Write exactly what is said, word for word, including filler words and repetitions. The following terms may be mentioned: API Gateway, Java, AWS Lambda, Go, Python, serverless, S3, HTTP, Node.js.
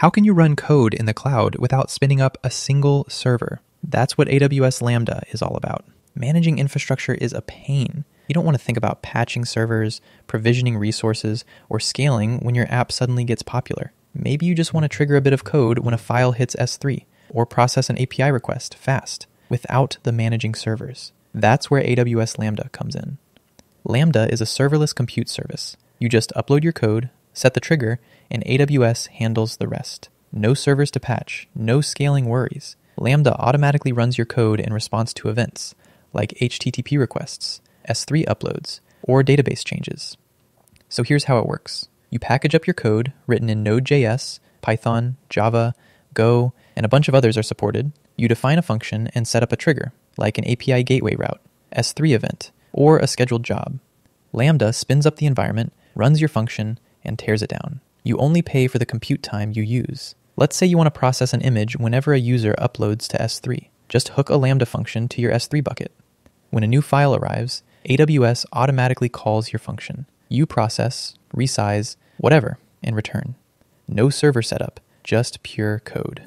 How can you run code in the cloud without spinning up a single server? That's what A W S Lambda is all about. Managing infrastructure is a pain. You don't want to think about patching servers, provisioning resources, or scaling when your app suddenly gets popular. Maybe you just want to trigger a bit of code when a file hits S three, or process an A P I request fast, without the managing servers. That's where A W S Lambda comes in. Lambda is a serverless compute service. You just upload your code, set the trigger, and A W S handles the rest. No servers to patch, no scaling worries. Lambda automatically runs your code in response to events, like H T T P requests, S three uploads, or database changes. So here's how it works. You package up your code, written in Node dot J S, Python, Java, Go, and a bunch of others are supported. You define a function and set up a trigger, like an A P I Gateway route, S three event, or a scheduled job. Lambda spins up the environment, runs your function, and tears it down. You only pay for the compute time you use. Let's say you want to process an image whenever a user uploads to S three. Just hook a Lambda function to your S three bucket. When a new file arrives, A W S automatically calls your function. You process, resize, whatever, and return. No server setup, just pure code.